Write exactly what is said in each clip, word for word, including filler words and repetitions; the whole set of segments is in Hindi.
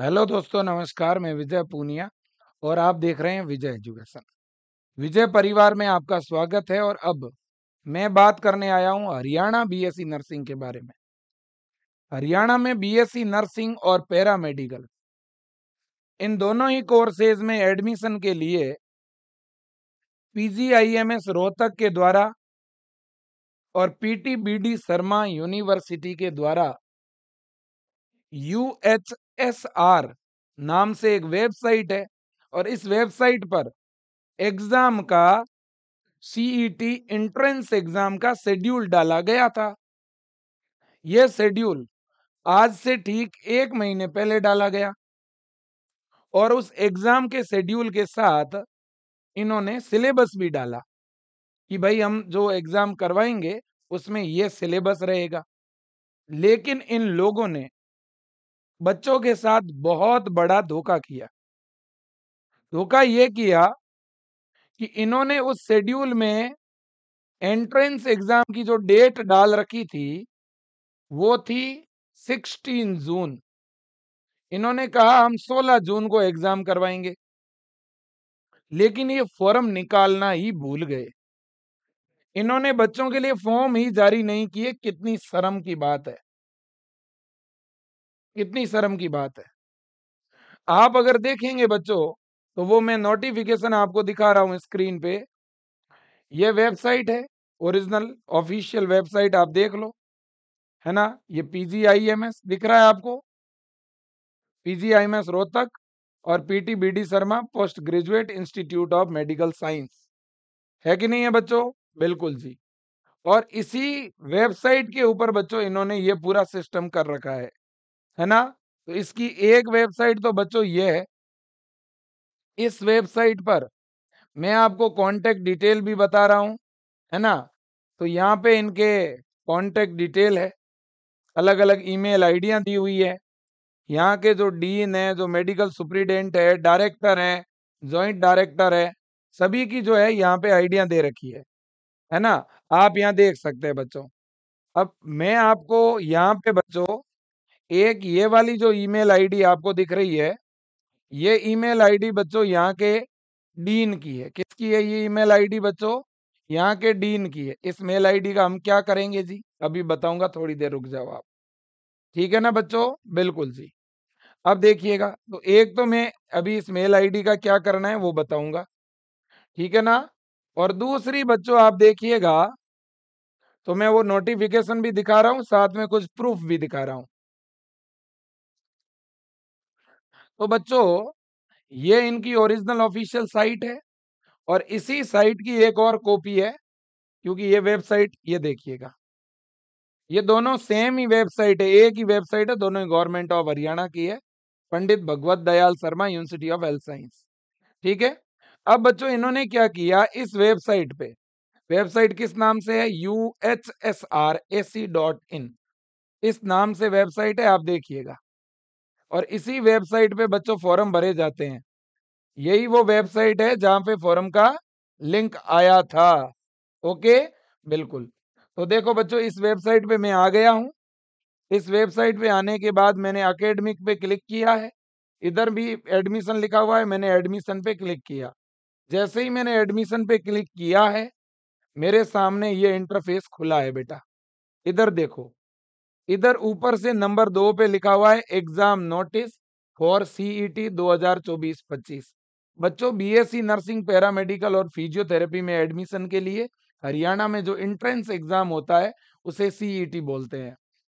हेलो दोस्तों, नमस्कार। मैं विजय पूनिया और आप देख रहे हैं विजय एजुकेशन। विजय परिवार में आपका स्वागत है। और अब मैं बात करने आया हूं हरियाणा बीएससी नर्सिंग के बारे में। हरियाणा में बीएससी नर्सिंग और पैरामेडिकल इन दोनों ही कोर्सेज में एडमिशन के लिए पीजीआईएमएस रोहतक के द्वारा और पीटीबीडी शर्मा यूनिवर्सिटी के द्वारा यूएचएसआर नाम से एक वेबसाइट है और इस वेबसाइट पर एग्जाम का सीईटी एंट्रेंस एग्जाम का शेड्यूल डाला गया था। यह शेड्यूल आज से ठीक एक महीने पहले डाला गया और उस एग्जाम के शेड्यूल के साथ इन्होंने सिलेबस भी डाला कि भाई हम जो एग्जाम करवाएंगे उसमें यह सिलेबस रहेगा। लेकिन इन लोगों ने बच्चों के साथ बहुत बड़ा धोखा किया। धोखा यह किया कि इन्होंने उस शेड्यूल में एंट्रेंस एग्जाम की जो डेट डाल रखी थी वो थी सोलह जून। इन्होंने कहा हम सोलह जून को एग्जाम करवाएंगे, लेकिन ये फॉर्म निकालना ही भूल गए। इन्होंने बच्चों के लिए फॉर्म ही जारी नहीं किए। कितनी शर्म की बात है, कितनी शर्म की बात है। आप अगर देखेंगे बच्चों तो वो मैं नोटिफिकेशन आपको दिखा रहा हूं स्क्रीन पे। ये वेबसाइट है, ओरिजिनल ऑफिशियल वेबसाइट, आप देख लो, है ना। ये पीजीआईएमएस दिख रहा है आपको, पीजीआईएमएस रोहतक और PTBD Sharma post graduate institute of medical science, है कि नहीं है बच्चों? बिल्कुल जी। और इसी वेबसाइट के ऊपर बच्चों इन्होंने ये पूरा सिस्टम कर रखा है, है ना। तो इसकी एक वेबसाइट तो बच्चों ये है। इस वेबसाइट पर मैं आपको कांटेक्ट डिटेल भी बता रहा हूं, है ना। तो यहाँ पे इनके कांटेक्ट डिटेल है, अलग अलग ईमेल आईडियां दी हुई है। यहाँ के जो डीन है, जो मेडिकल सुप्रीडेंट है, डायरेक्टर है, जॉइंट डायरेक्टर है, सभी की जो है यहाँ पे आइडिया दे रखी है, है ना। आप यहाँ देख सकते हैं बच्चों। अब मैं आपको यहाँ पे बच्चों एक ये वाली जो ईमेल आईडी आपको दिख रही है, ये ईमेल आईडी बच्चों यहाँ के डीन की है। किसकी है ये ईमेल आईडी बच्चों? यहाँ के डीन की है। इस मेल आईडी का हम क्या करेंगे जी, अभी बताऊंगा, थोड़ी देर रुक जाओ आप, ठीक है ना बच्चों? बिल्कुल जी। अब देखिएगा, तो एक तो मैं अभी इस मेल आईडी का क्या करना है वो बताऊंगा, ठीक है ना। और दूसरी बच्चों आप देखिएगा, तो मैं वो नोटिफिकेशन भी दिखा रहा हूँ, साथ में कुछ प्रूफ भी दिखा रहा हूँ। तो बच्चों ये इनकी ओरिजिनल ऑफिशियल साइट है और इसी साइट की एक और कॉपी है, क्योंकि ये वेबसाइट, ये देखिएगा, ये दोनों सेम ही वेबसाइट है, एक ही वेबसाइट है, दोनों ही गवर्नमेंट ऑफ हरियाणा की है, Pandit Bhagwat Dayal Sharma university of health science, ठीक है। अब बच्चों इन्होंने क्या किया, इस वेबसाइट पे, वेबसाइट किस नाम से है, U H S R A C dot in, इस नाम से वेबसाइट है, आप देखिएगा। और इसी वेबसाइट पे बच्चों फॉर्म भरे जाते हैं। यही वो वेबसाइट है जहां पे फॉर्म का लिंक आया था, ओके, बिल्कुल। तो देखो बच्चों इस वेबसाइट पे मैं आ गया हूँ। इस वेबसाइट पे आने के बाद मैंने एकेडमिक पे क्लिक किया है, इधर भी एडमिशन लिखा हुआ है, मैंने एडमिशन पे क्लिक किया। जैसे ही मैंने एडमिशन पे क्लिक किया है, मेरे सामने ये इंटरफेस खुला है बेटा। इधर देखो, इधर ऊपर से नंबर दो पे लिखा हुआ है एग्जाम नोटिस फॉर सीईटी दो हज़ार चौबीस पच्चीस। बच्चों बीएससी नर्सिंग, पैरामेडिकल और फिजियोथेरेपी में एडमिशन के लिए हरियाणा में जो एंट्रेंस एग्जाम होता है उसे सीईटी बोलते हैं।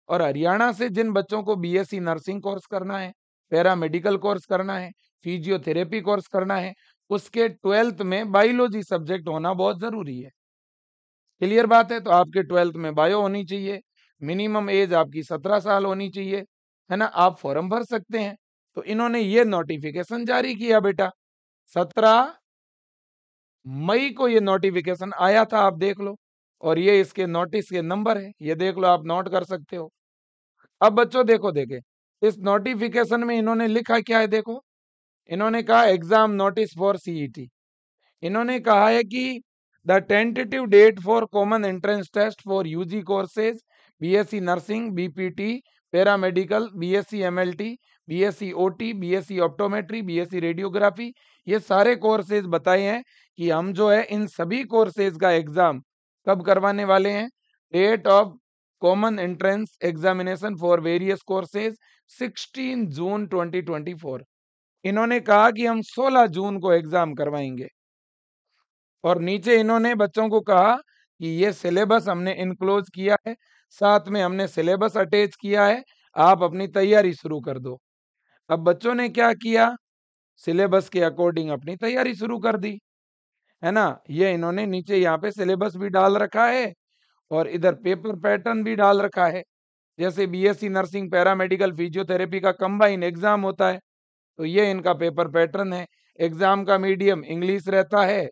और हरियाणा से जिन बच्चों को बीएससी नर्सिंग कोर्स करना है, पैरामेडिकल कोर्स करना है, फिजियोथेरेपी कोर्स करना है, उसके ट्वेल्थ में बायोलॉजी सब्जेक्ट होना बहुत जरूरी है। क्लियर बात है? तो आपके ट्वेल्थ में बायो होनी चाहिए, मिनिमम एज आपकी सत्रह साल होनी चाहिए, है ना। आप फॉर्म भर सकते हैं। तो इन्होंने ये नोटिफिकेशन जारी किया बेटा, सत्रह मई को ये नोटिफिकेशन आया था, आप देख लो। और ये इसके नोटिस के नंबर है, ये देख लो, आप नोट कर सकते हो। अब बच्चों देखो, देखे इस नोटिफिकेशन में इन्होंने लिखा क्या है, देखो इन्होंने कहा एग्जाम नोटिस फॉर सीईटी। इन्होंने कहा है कि the tentative date for common entrance test for UG courses BSc nursing BPT paramedical, BSc MLT, BSc OT, BSc optometry, BSc radiography, ये सारे कोर्सेज बताए हैं कि हम जो है इन सभी कोर्सेज का एग्जाम कब करवाने वाले हैं। Date of common entrance examination for various courses सोलह जून दो हज़ार चौबीस। इन्होंने कहा कि हम सोलह जून को एग्जाम करवाएंगे और नीचे इन्होंने बच्चों को कहा कि ये सिलेबस हमने इनक्लोज किया है, साथ में हमने सिलेबस अटैच किया है, आप अपनी तैयारी शुरू कर दो। अब बच्चों ने क्या किया, सिलेबस के अकॉर्डिंग अपनी तैयारी शुरू कर दी, है ना। ये इन्होंने नीचे यहाँ पे सिलेबस भी डाल रखा है और इधर पेपर पैटर्न भी डाल रखा है। जैसे बीएससी नर्सिंग पैरामेडिकल फिजियोथेरेपी का कंबाइन एग्जाम होता है, तो ये इनका पेपर पैटर्न है। एग्जाम का मीडियम इंग्लिश रहता है,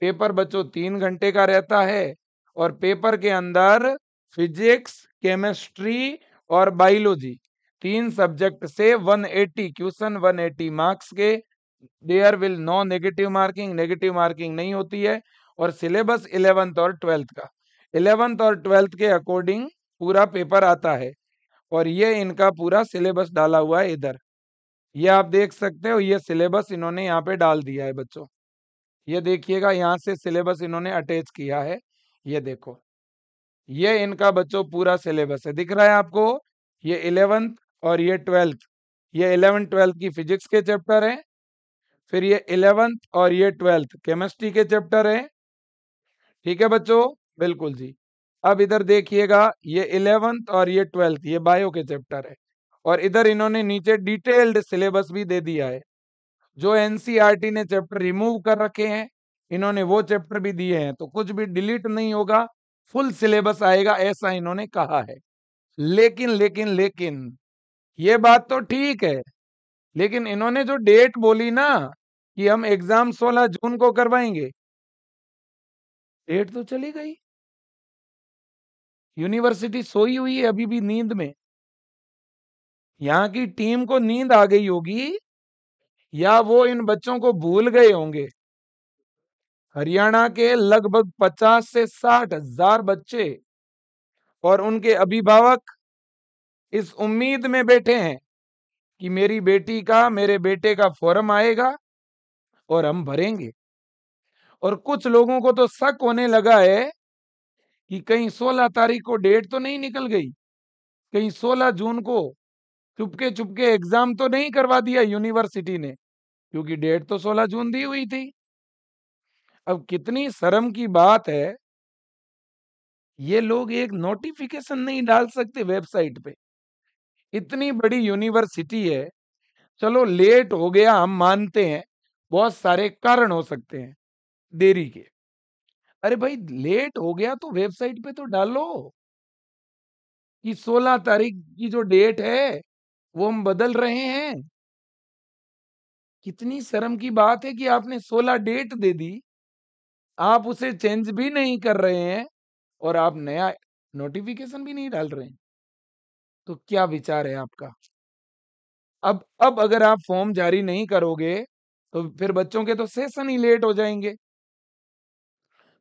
पेपर बच्चों तीन घंटे का रहता है और पेपर के अंदर फिजिक्स, केमिस्ट्री और बायोलॉजी तीन सब्जेक्ट से एक सौ अस्सी क्वेश्चन एक सौ अस्सी मार्क्स के। There will no negative marking, negative marking नहीं होती है। और सिलेबस इलेवेंथ और ट्वेल्थ का, इलेवेंथ और ट्वेल्थ के अकॉर्डिंग पूरा पेपर आता है और ये इनका पूरा सिलेबस डाला हुआ है। इधर ये आप देख सकते हो, ये सिलेबस इन्होंने यहाँ पे डाल दिया है बच्चों, ये देखिएगा यहाँ से सिलेबस इन्होंने अटैच किया है। ये देखो, ये इनका बच्चों पूरा सिलेबस है, दिख रहा है आपको। ये इलेवेंथ और ये ट्वेल्थ, ये इलेवेंथ ट्वेल्थ की फिजिक्स के चैप्टर है, फिर ये इलेवेंथ और ये ट्वेल्थ केमिस्ट्री के चैप्टर है। ठीक है बच्चों, बिल्कुल जी। अब इधर देखिएगा, ये इलेवेंथ और ये ट्वेल्थ ये बायो के चैप्टर है और इधर इन्होंने नीचे डिटेल्ड सिलेबस भी दे दिया है। जो एनसीईआरटी ने चैप्टर रिमूव कर रखे हैं, इन्होंने वो चैप्टर भी दिए हैं, तो कुछ भी डिलीट नहीं होगा, फुल सिलेबस आएगा, ऐसा इन्होंने कहा है। लेकिन लेकिन लेकिन ये बात तो ठीक है, लेकिन इन्होंने जो डेट बोली ना कि हम एग्जाम सोलह जून को करवाएंगे, डेट तो चली गई। यूनिवर्सिटी सोई हुई है अभी भी नींद में, यहाँ की टीम को नींद आ गई होगी या वो इन बच्चों को भूल गए होंगे। हरियाणा के लगभग पचास से साठ हज़ार बच्चे और उनके अभिभावक इस उम्मीद में बैठे हैं कि मेरी बेटी का, मेरे बेटे का फॉर्म आएगा और हम भरेंगे। और कुछ लोगों को तो शक होने लगा है कि कहीं सोलह तारीख को डेट तो नहीं निकल गई, कहीं सोलह जून को चुपके चुपके एग्जाम तो नहीं करवा दिया यूनिवर्सिटी ने, क्योंकि डेट तो सोलह जून दी हुई थी। अब कितनी शर्म की बात है, ये लोग एक नोटिफिकेशन नहीं डाल सकते वेबसाइट पे। इतनी बड़ी यूनिवर्सिटी है, चलो लेट हो गया हम मानते हैं, बहुत सारे कारण हो सकते हैं देरी के। अरे भाई लेट हो गया तो वेबसाइट पे तो डालो कि सोलह तारीख की जो डेट है वो हम बदल रहे हैं। कितनी शर्म की बात है कि आपने सोलह डेट दे दी, आप उसे चेंज भी नहीं कर रहे हैं और आप नया नोटिफिकेशन भी नहीं डाल रहे हैं, तो क्या विचार है आपका। अब अब अगर आप फॉर्म जारी नहीं करोगे तो फिर बच्चों के तो सेशन ही लेट हो जाएंगे,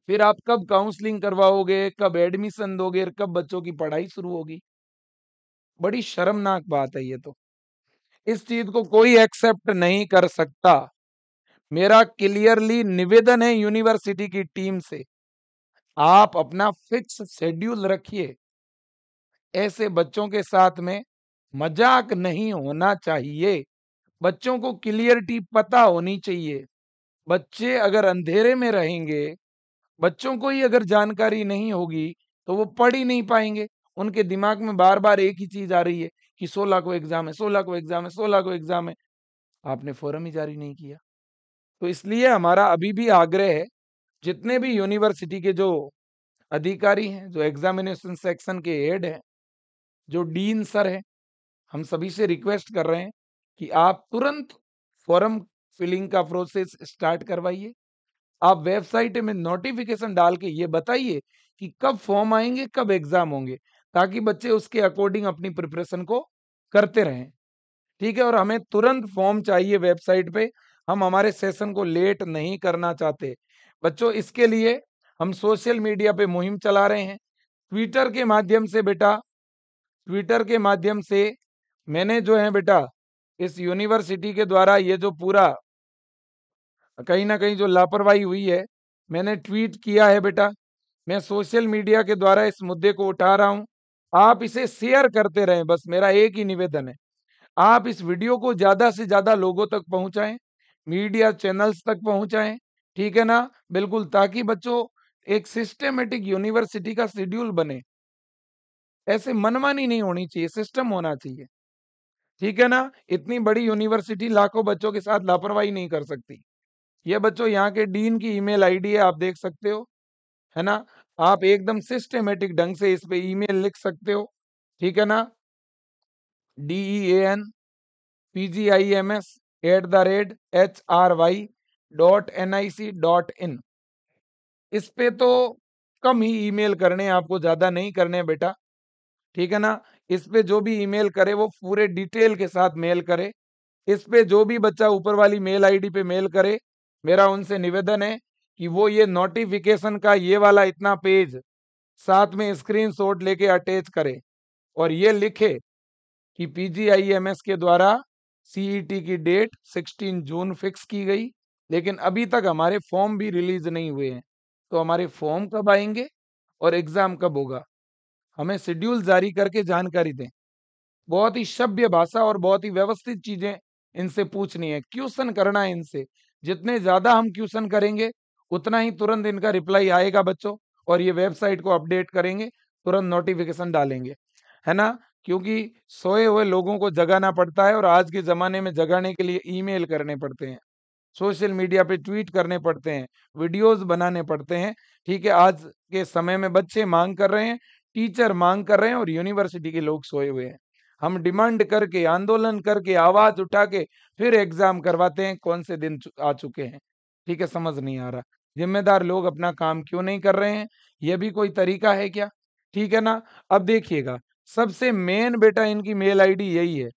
फिर आप कब काउंसलिंग करवाओगे, कब एडमिशन दोगे, कब बच्चों की पढ़ाई शुरू होगी। बड़ी शर्मनाक बात है ये तो, इस चीज को कोई एक्सेप्ट नहीं कर सकता। मेरा क्लियरली निवेदन है यूनिवर्सिटी की टीम से, आप अपना फिक्स शेड्यूल रखिए, ऐसे बच्चों के साथ में मजाक नहीं होना चाहिए। बच्चों को क्लियरिटी पता होनी चाहिए। बच्चे अगर अंधेरे में रहेंगे, बच्चों को ही अगर जानकारी नहीं होगी तो वो पढ़ ही नहीं पाएंगे। उनके दिमाग में बार बार एक ही चीज आ रही है कि सोलह को एग्जाम है, सोलह को एग्जाम है, सोलह को एग्जाम है। आपने फॉर्म ही जारी नहीं किया, तो इसलिए हमारा अभी भी आग्रह है जितने भी यूनिवर्सिटी के जो अधिकारी हैं, जो एग्जामिनेशन सेक्शन के हेड हैं, जो डीन सर हैं, हम सभी से रिक्वेस्ट कर रहे हैं कि आप तुरंत फॉर्म फिलिंग का प्रोसेस स्टार्ट करवाइए। आप वेबसाइट में नोटिफिकेशन डाल के ये बताइए कि कब फॉर्म आएंगे, कब एग्जाम होंगे, ताकि बच्चे उसके अकॉर्डिंग अपनी प्रिपरेशन को करते रहें। ठीक है, और हमें तुरंत फॉर्म चाहिए वेबसाइट पे, हम हमारे सेशन को लेट नहीं करना चाहते। बच्चों इसके लिए हम सोशल मीडिया पे मुहिम चला रहे हैं, ट्विटर के माध्यम से। बेटा ट्विटर के माध्यम से मैंने जो है बेटा इस यूनिवर्सिटी के द्वारा ये जो पूरा कहीं ना कहीं जो लापरवाही हुई है मैंने ट्वीट किया है बेटा। मैं सोशल मीडिया के द्वारा इस मुद्दे को उठा रहा हूँ, आप इसे शेयर करते रहें। बस मेरा एक ही निवेदन है, आप इस वीडियो को ज़्यादा से ज़्यादा लोगों तक पहुँचाएं, मीडिया चैनल्स तक पहुँचाएं, ठीक है ना, बिल्कुल, ताकि बच्चों एक सिस्टमेटिक यूनिवर्सिटी का शेड्यूल बने। ऐसे मनमानी नहीं होनी चाहिए, सिस्टम होना चाहिए, ठीक है ना। इतनी बड़ी यूनिवर्सिटी लाखों बच्चों के साथ लापरवाही नहीं कर सकती। ये बच्चों यहाँ के डीन की ईमेल आईडी है, आप देख सकते हो, है ना। आप एकदम सिस्टमेटिक ढंग से इस पे ईमेल लिख सकते हो, ठीक है ना, D E A N P G I M S at the rate H R Y dot N I C dot in. इस पे तो कम ही ईमेल करने, आपको ज़्यादा नहीं करने बेटा, ठीक है ना। इस पे जो भी ईमेल करे वो पूरे डिटेल के साथ मेल करे। इस पे जो भी बच्चा ऊपर वाली मेल आईडी पे मेल करे, मेरा उनसे निवेदन है कि वो ये नोटिफिकेशन का ये वाला इतना पेज साथ में स्क्रीनशॉट लेके अटैच करे और ये लिखे कि पीजीआईएमएस के द्वारा सीईटी की डेट सोलह जून फिक्स की गई, लेकिन अभी तक हमारे फॉर्म भी रिलीज नहीं हुए हैं, तो हमारे फॉर्म कब आएंगे और एग्ज़ाम कब होगा, हमें शेड्यूल जारी करके जानकारी दें। बहुत ही सभ्य भाषा और बहुत ही व्यवस्थित चीज़ें इनसे पूछनी है, क्वेश्चन करना है इनसे। जितने ज़्यादा हम क्वेश्चन करेंगे उतना ही तुरंत इनका रिप्लाई आएगा बच्चों, और ये वेबसाइट को अपडेट करेंगे, तुरंत नोटिफिकेशन डालेंगे, है ना, क्योंकि सोए हुए लोगों को जगाना पड़ता है और आज के ज़माने में जगाने के लिए ईमेल करने पड़ते हैं, सोशल मीडिया पे ट्वीट करने पड़ते हैं, वीडियोस बनाने पड़ते हैं, ठीक है। आज के समय में बच्चे मांग कर रहे हैं, टीचर मांग कर रहे हैं और यूनिवर्सिटी के लोग सोए हुए हैं। हम डिमांड करके, आंदोलन करके, आवाज उठा के फिर एग्जाम करवाते हैं। कौन से दिन आ चुके हैं, ठीक है, समझ नहीं आ रहा। जिम्मेदार लोग अपना काम क्यों नहीं कर रहे हैं, यह भी कोई तरीका है क्या, ठीक है ना। अब देखिएगा, सबसे मेन बेटा इनकी मेल आईडी यही है,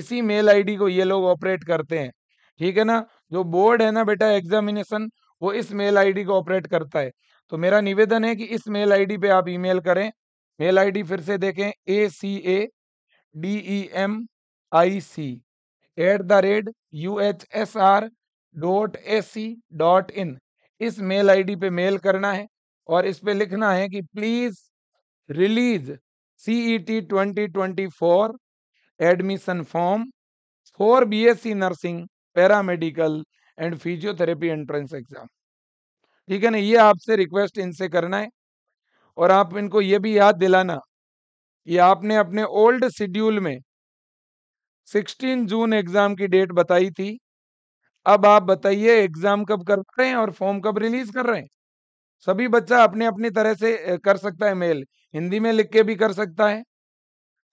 इसी मेल आईडी को ये लोग ऑपरेट करते हैं, ठीक है ना। जो बोर्ड है ना बेटा एग्जामिनेशन, वो इस मेल आईडी को ऑपरेट करता है। तो मेरा निवेदन है कि इस मेल आईडी पे आप ईमेल करें। मेल आईडी फिर से देखें, A C A D E M I C at the rate U H S R dot A C dot in. इस मेल आईडी पे मेल करना है और इस पे लिखना है कि please release CET twenty twenty four admission form for BSc nursing paramedical and physiotherapy entrance exam, ठीक है ना। ये आपसे रिक्वेस्ट इनसे करना है और आप इनको ये भी याद दिलाना कि आपने अपने ओल्ड शेड्यूल में सोलह जून एग्जाम की डेट बताई थी। अब आप बताइए एग्जाम कब कर रहे हैं और फॉर्म कब रिलीज कर रहे हैं। सभी बच्चा अपने अपनी तरह से कर सकता है, मेल हिंदी में लिख के भी कर सकता है,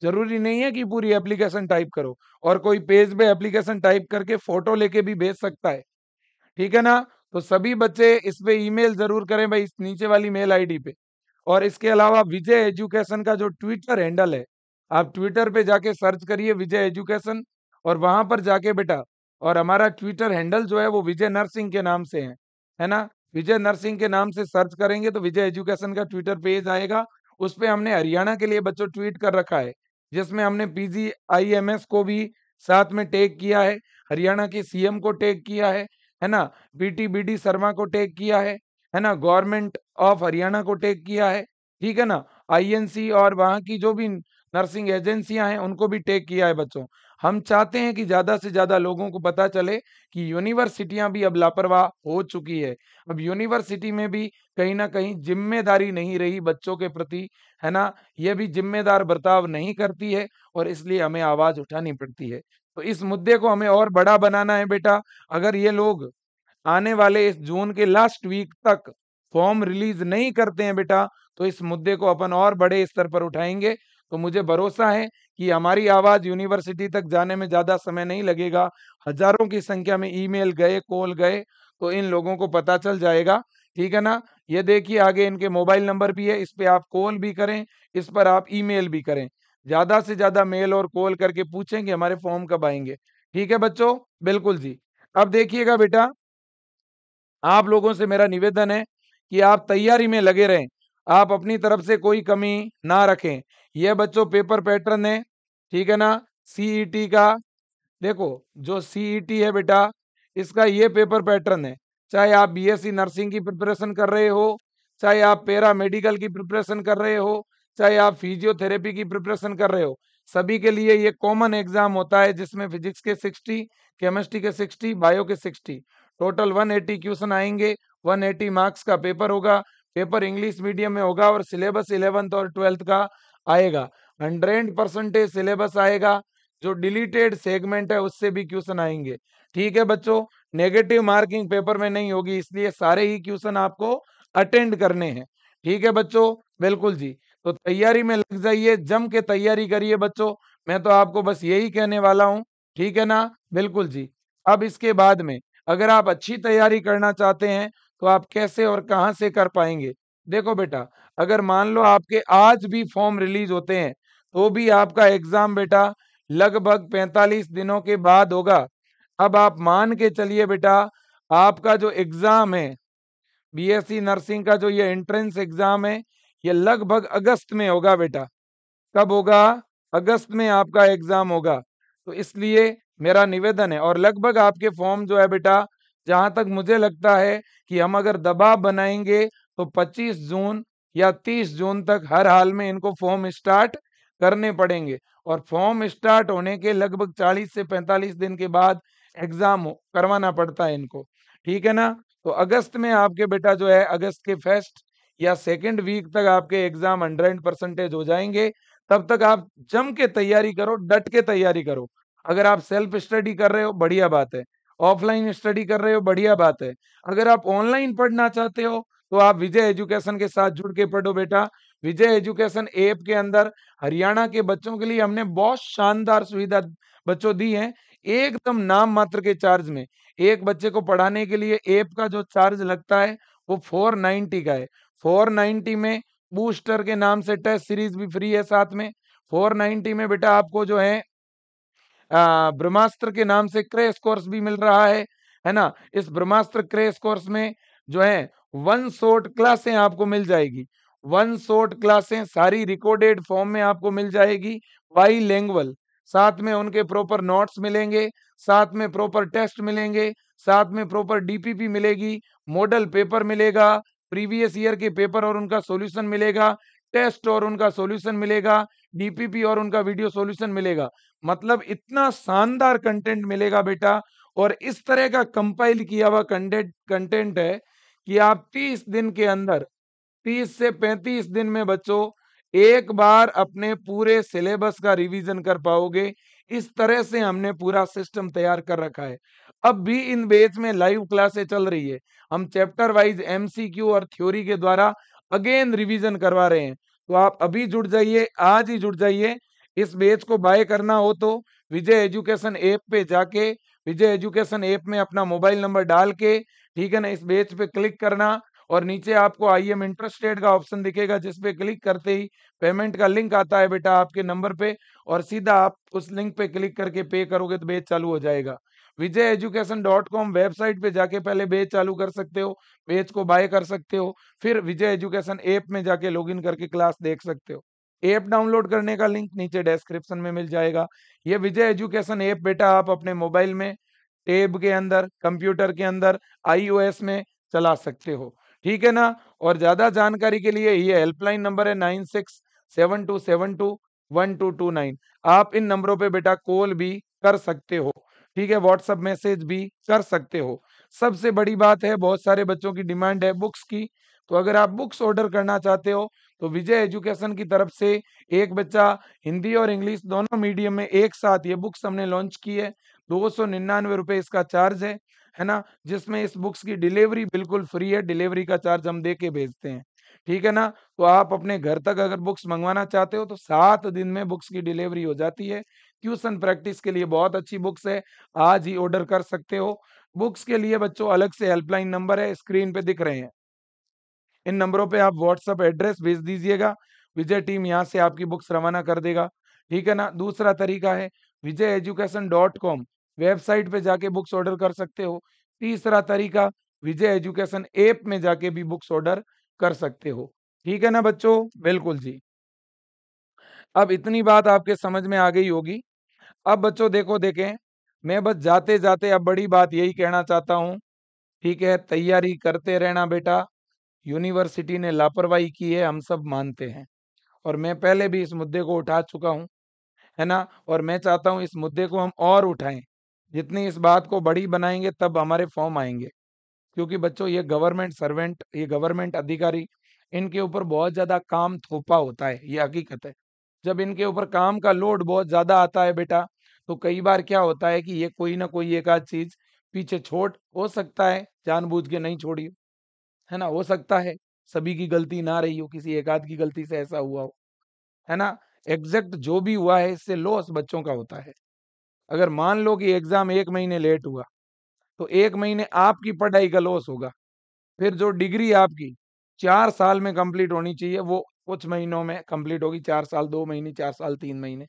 जरूरी नहीं है कि पूरी एप्लीकेशन टाइप करो, और कोई पेज पे एप्लीकेशन टाइप करके फोटो लेके भी भेज सकता है, ठीक है ना। तो सभी बच्चे इस पे ईमेल जरूर करें भाई, इस नीचे वाली मेल आईडी पे। और इसके अलावा विजय एजुकेशन का जो ट्विटर हैंडल है, आप ट्विटर पे जाके सर्च करिए विजय एजुकेशन, और वहां पर जाके बेटा, और हमारा ट्विटर हैंडल जो है वो विजय नर्सिंग के नाम से है, है ना। विजय नर्सिंग के नाम से सर्च करेंगे तो विजय एजुकेशन का ट्विटर पेज आएगा। उस पर हमने हरियाणा के लिए बच्चों ट्वीट कर रखा है, जिसमें हमने पीजीआईएमएस को भी साथ में टैग किया है, हरियाणा के सीएम को टैग किया है, है ना, बीटीबीडी शर्मा को टैग किया है, है ना, गवर्नमेंट ऑफ हरियाणा को टैग किया है, ठीक है ना, आईएनसी और वहाँ की जो भी नर्सिंग एजेंसियां हैं उनको भी टैग किया है बच्चों। हम चाहते हैं कि ज़्यादा से ज़्यादा लोगों को पता चले कि यूनिवर्सिटियां भी अब लापरवाह हो चुकी है। अब यूनिवर्सिटी में भी कहीं ना कहीं जिम्मेदारी नहीं रही बच्चों के प्रति, है ना, ये भी जिम्मेदार बर्ताव नहीं करती है और इसलिए हमें आवाज़ उठानी पड़ती है। तो इस मुद्दे को हमें और बड़ा बनाना है बेटा। अगर ये लोग आने वाले इस जून के लास्ट वीक तक फॉर्म रिलीज नहीं करते हैं बेटा, तो इस मुद्दे को अपन और बड़े स्तर पर उठाएंगे। तो मुझे भरोसा है कि हमारी आवाज़ यूनिवर्सिटी तक जाने में ज़्यादा समय नहीं लगेगा। हजारों की संख्या में ईमेल गए, कॉल गए, तो इन लोगों को पता चल जाएगा, ठीक है ना। ये देखिए आगे इनके मोबाइल नंबर भी है, इस पर आप कॉल भी करें, इस पर आप ईमेल भी करें। ज़्यादा से ज़्यादा मेल और कॉल करके पूछें कि हमारे फॉर्म कब आएंगे, ठीक है बच्चों, बिल्कुल जी। अब देखिएगा बेटा, आप लोगों से मेरा निवेदन है कि आप तैयारी में लगे रहें, आप अपनी तरफ से कोई कमी ना रखें। यह बच्चों पेपर पैटर्न है, ठीक है ना। सीईटी का देखो, जो सीईटी है बेटा, इसका ये पेपर पैटर्न है। चाहे आप बीएससी नर्सिंग की प्रिपरेशन कर रहे हो, चाहे आप पैरा मेडिकल की प्रिपरेशन कर रहे हो, चाहे आप फिजियोथेरेपी की प्रिपरेशन कर रहे हो, सभी के लिए ये कॉमन एग्जाम होता है, जिसमें फिजिक्स के सिक्सटी, केमिस्ट्री के सिक्सटी, बायो के सिक्सटी, टोटल एक सौ अस्सी क्वेश्चन आएंगे। एक सौ अस्सी मार्क्स का पेपर होगा। पेपर इंग्लिश मीडियम में होगा और सिलेबस इलेवेंथ और ट्वेल्थ का आएगा। हंड्रेड परसेंटेज सिलेबस आएगा। जो डिलीटेड सेगमेंट है उससे भी क्वेश्चन आएंगे, ठीक है बच्चों। नेगेटिव मार्किंग पेपर में नहीं होगी, इसलिए सारे ही क्वेश्चन आपको अटेंड करने हैं, ठीक है बच्चों। बिल्कुल जी, तो तैयारी में लग जाइए, जम के तैयारी करिए बच्चों। मैं तो आपको बस यही कहने वाला हूँ, ठीक है ना। बिल्कुल जी, अब इसके बाद में अगर आप अच्छी तैयारी करना चाहते हैं तो आप कैसे और कहाँ से कर पाएंगे। देखो बेटा, अगर मान लो आपके आज भी फॉर्म रिलीज होते हैं तो भी आपका एग्जाम बेटा लगभग पैंतालीस दिनों के बाद होगा। अब आप मान के चलिए बेटा, आपका जो एग्ज़ाम है बीएससी नर्सिंग का, जो ये एंट्रेंस एग्ज़ाम है, ये लगभग अगस्त में होगा बेटा। कब होगा? अगस्त में आपका एग्ज़ाम होगा। तो इसलिए मेरा निवेदन है, और लगभग आपके फॉर्म जो है बेटा, जहाँ तक मुझे लगता है कि हम अगर दबाव बनाएंगे तो पच्चीस जून या तीस जून तक हर हाल में इनको फॉर्म स्टार्ट करने पड़ेंगे। और फॉर्म स्टार्ट होने के लगभग चालीस से पैंतालीस दिन के बाद एग्जाम करवाना पड़ता है इनको, ठीक है ना। तो अगस्त में आपके बेटा जो है, अगस्त के फर्स्ट या सेकंड वीक तक आपके एग्जाम हंड्रेड परसेंटेज हो जाएंगे। तब तक आप जम के तैयारी करो, डट के तैयारी करो। अगर आप सेल्फ स्टडी कर रहे हो बढ़िया बात है, ऑफलाइन स्टडी कर रहे हो बढ़िया बात है। अगर आप ऑनलाइन पढ़ना चाहते हो तो आप विजय एजुकेशन के साथ जुड़ के पढ़ो बेटा। विजय एजुकेशन ऐप के अंदर हरियाणा के बच्चों के लिए हमने बहुत शानदार सुविधा बच्चों दी है, एकदम नाम मात्र के चार्ज में। एक बच्चे को पढ़ाने के लिए ऐप का जो चार्ज लगता है वो चार सौ नब्बे का है। चार सौ नब्बे में बूस्टर के नाम से टेस्ट सीरीज भी फ्री है, साथ में चार सौ नब्बे में बेटा आपको जो है ब्रह्मास्त्र के नाम से क्रैश कोर्स भी मिल रहा है, है ना। इस ब्रह्मास्त्र क्रैश कोर्स में जो है वन शॉट क्लासें आपको मिल जाएगी। वन शॉट क्लासें सारी रिकॉर्डेड फॉर्म में आपको मिल जाएगी, बाईलैंग्वेज। साथ में उनके प्रॉपर नोट्स मिलेंगे, साथ में प्रॉपर टेस्ट मिलेंगे, साथ में प्रॉपर डीपीपी मिलेगी, मॉडल पेपर मिलेगा, प्रीवियस ईयर के पेपर और उनका सॉल्यूशन मिलेगा, टेस्ट और उनका सॉल्यूशन मिलेगा, डीपीपी और उनका वीडियो सॉल्यूशन मिलेगा। मतलब इतना शानदार कंटेंट मिलेगा बेटा, और इस तरह का कंपाइल किया हुआ कंटेंट कंटेंट है कि आप तीस दिन के अंदर, तीस से पैंतीस दिन में बच्चों एक बार अपने पूरे सिलेबस का रिवीजन कर पाओगे। इस तरह से हमने पूरा सिस्टम तैयार कर रखा है। अब भी इन बैच में लाइव क्लासें चल रही है। हम चैप्टर वाइज एमसीक्यू और थ्योरी के द्वारा अगेन रिवीजन करवा रहे हैं। तो आप अभी जुड़ जाइए, आज ही जुड़ जाइए। इस बैच को बाय करना हो तो विजय एजुकेशन ऐप पे जाके, विजय एजुकेशन ऐप में अपना मोबाइल नंबर डाल के, ठीक है ना, इस बैच पे क्लिक करना और नीचे आपको आई एम इंटरेस्टेड का ऑप्शन दिखेगा, जिसपे क्लिक करते ही पेमेंट का लिंक आता है बेटा आपके नंबर पे, और सीधा आप उस लिंक पे क्लिक करके पे करोगे तो बैच चालू हो जाएगा। Vijay education dot com website पे जाके पहले बैच चालू कर सकते हो, बैच को बाय कर सकते हो, फिर विजय एजुकेशन ऐप में जाके लॉगिन करके क्लास देख सकते हो। ऐप डाउनलोड करने का लिंक नीचे डिस्क्रिप्शन में मिल जाएगा। ये विजय एजुकेशन ऐप बेटा आप अपने मोबाइल में, टैब के अंदर, कंप्यूटर के अंदर, आईओएस में चला सकते हो, ठीक है ना। और ज़्यादा जानकारी के लिए ये हेल्पलाइन नंबर है nine six seven two seven two one two two nine. आप इन नंबरों पे बेटा कॉल भी कर सकते हो, ठीक है, व्हाट्सएप मैसेज भी कर सकते हो। सबसे बड़ी बात है, बहुत सारे बच्चों की डिमांड है बुक्स की, तो अगर आप बुक्स ऑर्डर करना चाहते हो तो विजय एजुकेशन की तरफ से एक बच्चा हिंदी और इंग्लिश दोनों मीडियम में एक साथ ये बुक्स हमने लॉन्च की है। दो सौ निन्यानवे रुपये इसका चार्ज है, है ना, जिसमें इस बुक्स की डिलीवरी बिल्कुल फ्री है। डिलीवरी का चार्ज हम दे के भेजते हैं, ठीक है ना। तो आप अपने घर तक अगर बुक्स मंगवाना चाहते हो तो सात दिन में बुक्स की डिलीवरी हो जाती है। ट्यूशन प्रैक्टिस के लिए बहुत अच्छी बुक्स है, आज ही ऑर्डर कर सकते हो। बुक्स के लिए बच्चों अलग से हेल्पलाइन नंबर है, स्क्रीन पे दिख रहे हैं। इन नंबरों पर आप व्हाट्सअप एड्रेस भेज दीजिएगा, विजय टीम यहाँ से आपकी बुक्स रवाना कर देगा, ठीक है ना। दूसरा तरीका है Vijay education dot com website पे जाके बुक्स ऑर्डर कर सकते हो। तीसरा तरीका विजय एजुकेशन ऐप में जाके भी बुक्स ऑर्डर कर सकते हो, ठीक है ना बच्चों। बिल्कुल जी, अब इतनी बात आपके समझ में आ गई होगी। अब बच्चों देखो देखें, मैं बस जाते जाते अब बड़ी बात यही कहना चाहता हूँ, ठीक है, तैयारी करते रहना बेटा। यूनिवर्सिटी ने लापरवाही की है, हम सब मानते हैं, और मैं पहले भी इस मुद्दे को उठा चुका हूँ, है ना, और मैं चाहता हूँ इस मुद्दे को हम और उठाएं। जितनी इस बात को बड़ी बनाएंगे तब हमारे फॉर्म आएंगे, क्योंकि बच्चों ये गवर्नमेंट सर्वेंट, ये गवर्नमेंट अधिकारी, इनके ऊपर बहुत ज़्यादा काम थोपा होता है, ये हकीकत है। जब इनके ऊपर काम का लोड बहुत ज़्यादा आता है बेटा, तो कई बार क्या होता है कि ये कोई ना कोई एक आध चीज़ पीछे छोड़, हो सकता है जानबूझ के नहीं छोड़ी हो, है ना, हो सकता है सभी की गलती ना रही हो, किसी एक आध की गलती से ऐसा हुआ हो, है ना। एग्जैक्ट जो भी हुआ है इससे लॉस बच्चों का होता है। अगर मान लो कि एग्जाम एक महीने लेट हुआ, तो एक महीने आपकी पढ़ाई का लॉस होगा। फिर जो डिग्री आपकी चार साल में कंप्लीट होनी चाहिए, वो कुछ महीनों में कंप्लीट होगी, चार साल दो महीने, चार साल तीन महीने।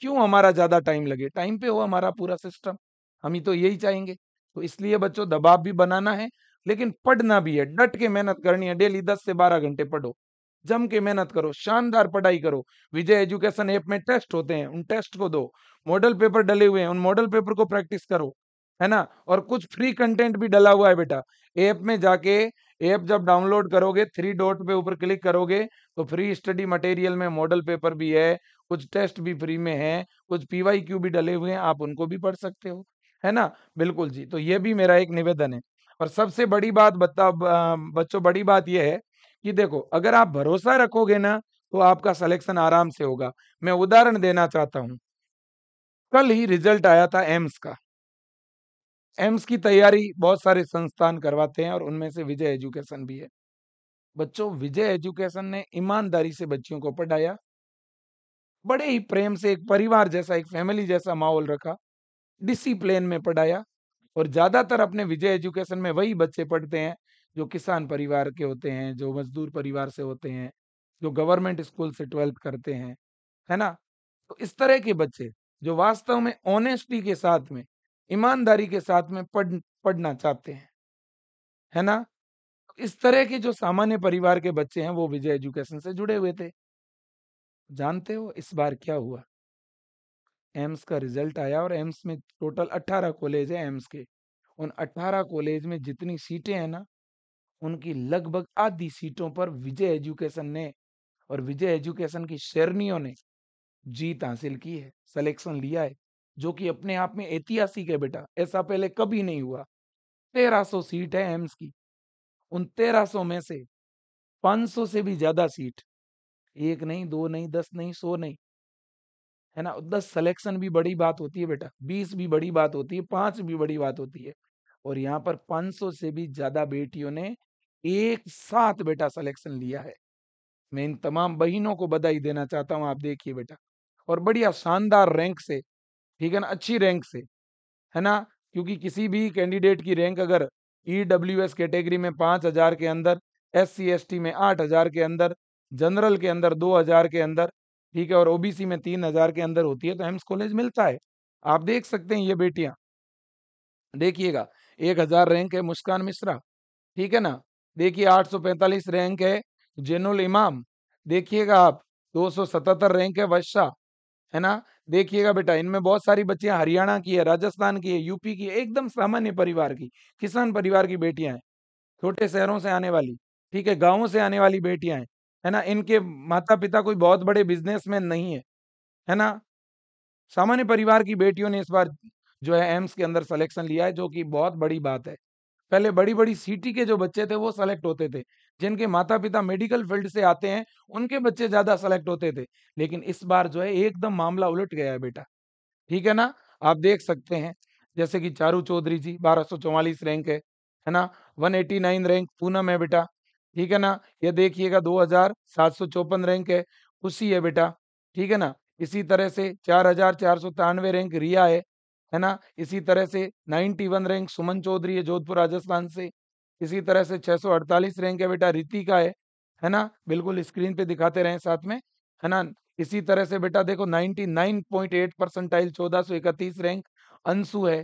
क्यों हमारा ज़्यादा टाइम लगे, टाइम पे हो हमारा पूरा सिस्टम, हम ही तो यही चाहेंगे। तो इसलिए बच्चों दबाव भी बनाना है, लेकिन पढ़ना भी है, डट के मेहनत करनी है। डेली दस से बारह घंटे पढ़ो, जम के मेहनत करो, शानदार पढ़ाई करो। विजय एजुकेशन ऐप में टेस्ट होते हैं, उन टेस्ट को दो, मॉडल पेपर डले हुए हैं, उन मॉडल पेपर को प्रैक्टिस करो, है ना। और कुछ फ्री कंटेंट भी डला हुआ है बेटा ऐप में, जाके ऐप जब डाउनलोड करोगे, थ्री डॉट पे ऊपर क्लिक करोगे तो फ्री स्टडी मटेरियल में मॉडल पेपर भी है, कुछ टेस्ट भी फ्री में है, कुछ पीवाई क्यू भी डले हुए हैं, आप उनको भी पढ़ सकते हो, है ना। बिल्कुल जी, तो ये भी मेरा एक निवेदन है। और सबसे बड़ी बात बता बच्चों, बड़ी बात यह है कि देखो, अगर आप भरोसा रखोगे ना तो आपका सिलेक्शन आराम से होगा। मैं उदाहरण देना चाहता हूँ, कल ही रिजल्ट आया था एम्स का। एम्स की तैयारी बहुत सारे संस्थान करवाते हैं और उनमें से विजय एजुकेशन भी है। बच्चों विजय एजुकेशन ने ईमानदारी से बच्चियों को पढ़ाया, बड़े ही प्रेम से, एक परिवार जैसा, एक फैमिली जैसा माहौल रखा, डिसिप्लिन में पढ़ाया। और ज़्यादातर अपने विजय एजुकेशन में वही बच्चे पढ़ते हैं जो किसान परिवार के होते हैं, जो मजदूर परिवार से होते हैं, जो गवर्नमेंट स्कूल से ट्वेल्थ करते हैं, है ना। तो इस तरह के बच्चे जो वास्तव में ऑनेस्टी के साथ में, ईमानदारी के साथ में पढ़ पढ़ना चाहते हैं, है ना। इस तरह के जो सामान्य परिवार के बच्चे हैं वो विजय एजुकेशन से जुड़े हुए थे। जानते हो इस बार क्या हुआ, एम्स का रिजल्ट आया और एम्स में टोटल अट्ठारह कॉलेज है एम्स के। उन अट्ठारह कॉलेज में जितनी सीटें हैं ना, उनकी लगभग आधी सीटों पर विजय एजुकेशन ने और विजय एजुकेशन की शेरनियों ने जीत हासिल की है, सिलेक्शन लिया है, जो कि अपने आप में ऐतिहासिक है बेटा, ऐसा पहले कभी नहीं हुआ। तेरह सौ सीट है एम्स की, उन तेरह सौ में से पाँच सौ से भी ज्यादा सीट, एक नहीं, दो नहीं, दस नहीं, सौ नहीं, है ना। दस सिलेक्शन भी बड़ी बात होती है बेटा, बीस भी बड़ी बात होती है, पाँच भी बड़ी बात होती है। और यहाँ पर पाँच सौ से भी ज्यादा बेटियों ने एक साथ बेटा सिलेक्शन लिया है। मैं इन तमाम बहनों को बधाई देना चाहता हूँ। आप देखिए बेटा, और बढ़िया शानदार रैंक से, ठीक है ना, अच्छी रैंक से, है ना, क्योंकि किसी भी कैंडिडेट की रैंक अगर ईडब्ल्यूएस कैटेगरी में पाँच हज़ार के अंदर, एससी एसटी में आठ हज़ार के अंदर, जनरल के अंदर दो हज़ार के अंदर, ठीक है, और ओबीसी में तीन हज़ार के अंदर होती है तो एम्स कॉलेज मिलता है। आप देख सकते हैं ये बेटियाँ, देखिएगा, एक हज़ार रैंक है मुस्कान मिश्रा, ठीक है ना, देखिए आठ सौ पैंतालीस रैंक है जेनुल इमाम, देखिएगा आप दो सौ सतहत्तर रैंक है वर्षा, है ना। देखिएगा बेटा, इनमें बहुत सारी बच्चियां हरियाणा की है, राजस्थान की है, यूपी की है, एकदम सामान्य परिवार की, किसान परिवार की बेटियां हैं, छोटे शहरों से आने वाली, ठीक है, गाँवों से आने वाली बेटियां हैं, है ना। इनके माता पिता कोई बहुत बड़े बिजनेसमैन नहीं है, है ना। सामान्य परिवार की बेटियों ने इस बार जो है एम्स के अंदर सिलेक्शन लिया है, जो कि बहुत बड़ी बात है। पहले बड़ी बड़ी सिटी के जो बच्चे थे वो सेलेक्ट होते थे, जिनके माता पिता मेडिकल फील्ड से आते हैं उनके बच्चे ज्यादा सेलेक्ट होते थे, लेकिन इस बार जो है एकदम मामला उलट गया है बेटा, ठीक है ना। आप देख सकते हैं जैसे कि चारू चौधरी जी बारह सौ चौवालीस रैंक है, है ना, एक सौ नवासी रैंक पूनम है बेटा, ठीक है ना। ये देखिएगा दो हजार सात सौ चौपन रैंक है खुशी है बेटा, ठीक है ना। इसी तरह से चार हजार चार सौ तिरानवे रैंक रिया है, है ना। इसी तरह से इक्यानवे रैंक सुमन चौधरी है जोधपुर राजस्थान से। इसी तरह से छह सौ अड़तालीस रैंक है बेटा रितिका है, है ना, बिल्कुल स्क्रीन पे दिखाते रहें साथ में, है ना। इसी तरह से बेटा देखो निन्यानवे पॉइंट आठ परसेंटाइल चौदह सौ इकतीस रैंक अंशु है,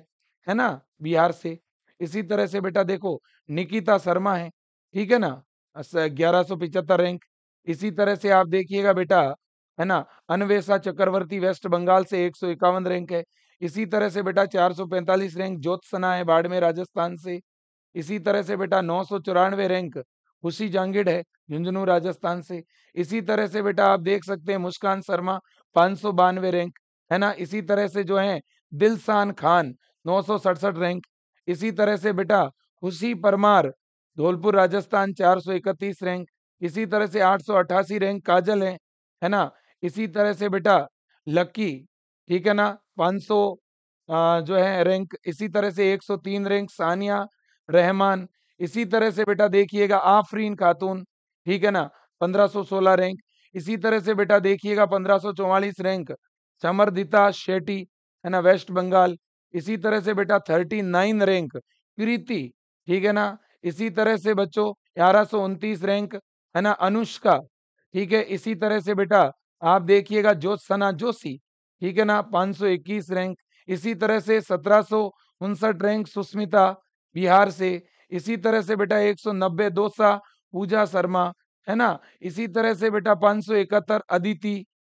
है ना, बिहार से। इसी तरह से बेटा देखो निकिता शर्मा है, ठीक है ना, ग्यारह सौ पिचहत्तर रैंक। इसी तरह से आप देखिएगा बेटा है ना। अन्वेषा चक्रवर्ती वेस्ट बंगाल से एक सौ इक्यावन रैंक है। इसी तरह से बेटा चार सौ पैंतालीस रैंक ज्योत्सना है बाड़मेर राजस्थान से। इसी तरह से बेटा नौ सौ चौरानवे रैंक खुशी जांगिड़ है झुंझुनू राजस्थान से। इसी तरह से बेटा आप देख सकते हैं मुस्कान शर्मा पाँच सौ बानवे रैंक है ना। इसी तरह से जो है दिलसान खान नौ सौ सड़सठ रैंक। इसी तरह से बेटा खुशी परमार धौलपुर राजस्थान चार सौ इकतीस रैंक। इसी तरह से आठ सौ अट्ठासी रैंक काजल है है ना। इसी तरह से बेटा लक्की ठीक है ना पाँच सौ जो है रैंक। इसी तरह से एक सौ तीन रैंक सानिया रहमान। इसी तरह से बेटा देखिएगा आफरीन खातून ठीक है ना पंद्रह सौ सोलह रैंक। इसी तरह से बेटा देखिएगा पंद्रह सौ चौवालीस रैंक समर्दिता शेट्टी है ना वेस्ट बंगाल। इसी तरह से बेटा उनतालीस रैंक प्रीति ठीक है ना। इसी तरह से बच्चों ग्यारह सौ उनतीस रैंक है ना अनुष्का ठीक है। इसी तरह से बेटा आप देखिएगा ज्योत्सना जोशी ठीक है ना पाँच सौ इक्कीस रैंक। इसी तरह से सत्रह सौ उनसठ रैंक सुष्मिता बिहार से। इसी तरह से बेटा एक सौ नब्बे दोसा पूजा शर्मा है ना। इसी तरह से बेटा पाँच सौ इकहत्तर अदिति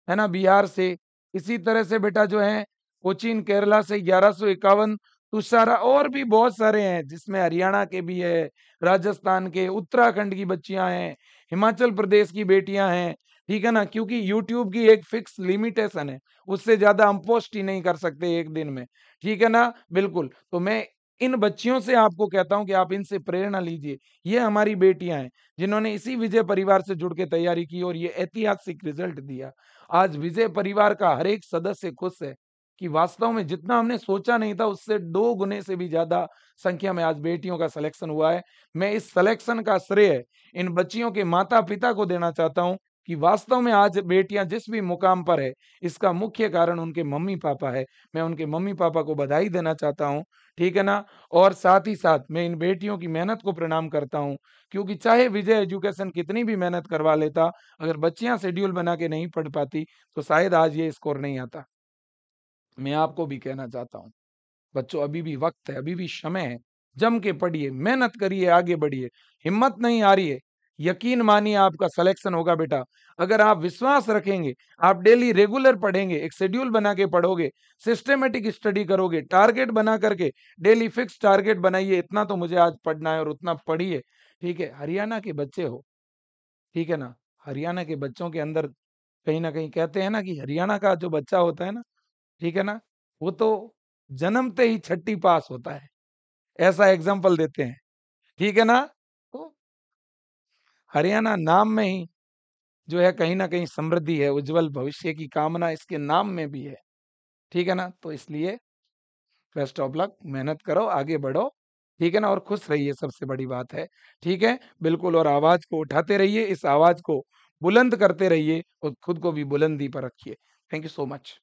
है ना बिहार से। इसी तरह से बेटा जो है कोचीन केरला से ग्यारह सौ इक्यावन तुषारा। और भी बहुत सारे हैं जिसमें हरियाणा के भी है, राजस्थान के, उत्तराखंड की बच्चियां हैं, हिमाचल प्रदेश की बेटियां हैं ठीक है ना। क्योंकि YouTube की एक फिक्स लिमिटेशन है, उससे ज्यादा हम पोस्ट ही नहीं कर सकते एक दिन में ठीक है ना। बिल्कुल, तो मैं इन बच्चियों से आपको कहता हूं कि आप इनसे प्रेरणा लीजिए। ये हमारी बेटियां हैं जिन्होंने इसी विजय परिवार से जुड़ के तैयारी की और ये ऐतिहासिक रिजल्ट दिया। आज विजय परिवार का हर एक सदस्य खुश है कि वास्तव में जितना हमने सोचा नहीं था उससे दो गुने से भी ज्यादा संख्या में आज बेटियों का सिलेक्शन हुआ है। मैं इस सिलेक्शन का श्रेय इन बच्चियों के माता पिता को देना चाहता हूँ कि वास्तव में आज बेटियां जिस भी मुकाम पर है इसका मुख्य कारण उनके मम्मी पापा है। मैं उनके मम्मी पापा को बधाई देना चाहता हूं ठीक है ना। और साथ ही साथ मैं इन बेटियों की मेहनत को प्रणाम करता हूं, क्योंकि चाहे विजय एजुकेशन कितनी भी मेहनत करवा लेता, अगर बच्चियां शेड्यूल बना के नहीं पढ़ पाती तो शायद आज ये स्कोर नहीं आता। मैं आपको भी कहना चाहता हूँ बच्चों, अभी भी वक्त है, अभी भी समय है, जम के पढ़िए, मेहनत करिए, आगे बढ़िए। हिम्मत नहीं आ रही है, यकीन मानिए आपका सिलेक्शन होगा बेटा। अगर आप विश्वास रखेंगे, आप डेली रेगुलर पढ़ेंगे, एक शेड्यूल बना के पढ़ोगे, सिस्टमेटिक स्टडी करोगे, टारगेट बना करके, डेली फिक्स टारगेट बनाइए, इतना तो मुझे आज पढ़ना है और उतना पढ़िए ठीक है। हरियाणा के बच्चे हो ठीक है ना, हरियाणा के बच्चों के अंदर कहीं ना कहीं कहते हैं ना कि हरियाणा का जो बच्चा होता है ना ठीक है ना, वो तो जन्मते ही छठी पास होता है, ऐसा एग्जाम्पल देते हैं ठीक है ना। हरियाणा नाम में ही जो है कहीं ना कहीं समृद्धि है, उज्जवल भविष्य की कामना इसके नाम में भी है ठीक है ना। तो इसलिए बेस्ट ऑफ लक, मेहनत करो, आगे बढ़ो ठीक है ना, और खुश रहिए, सबसे बड़ी बात है ठीक है। बिल्कुल, और आवाज को उठाते रहिए, इस आवाज को बुलंद करते रहिए और खुद को भी बुलंदी पर रखिए। Thank you so much.